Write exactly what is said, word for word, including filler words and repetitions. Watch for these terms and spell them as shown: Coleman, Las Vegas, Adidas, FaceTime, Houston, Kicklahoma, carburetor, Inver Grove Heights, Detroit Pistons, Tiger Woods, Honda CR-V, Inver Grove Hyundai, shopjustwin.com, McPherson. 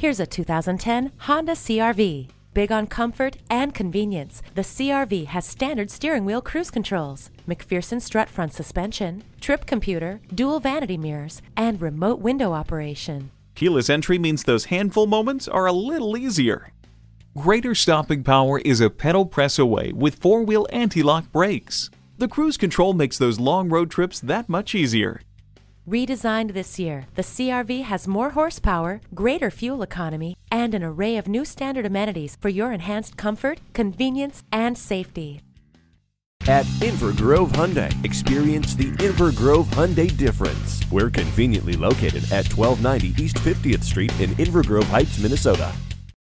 Here's a two thousand ten Honda C R V. Big on comfort and convenience, the C R V has standard steering wheel cruise controls, McPherson strut front suspension, trip computer, dual vanity mirrors, and remote window operation. Keyless entry means those handful moments are a little easier. Greater stopping power is a pedal press away with four-wheel anti-lock brakes. The cruise control makes those long road trips that much easier. Redesigned this year, the C R V has more horsepower, greater fuel economy, and an array of new standard amenities for your enhanced comfort, convenience, and safety. At Inver Grove Hyundai, experience the Inver Grove Hyundai difference. We're conveniently located at twelve ninety East fiftieth Street in Inver Grove Heights, Minnesota.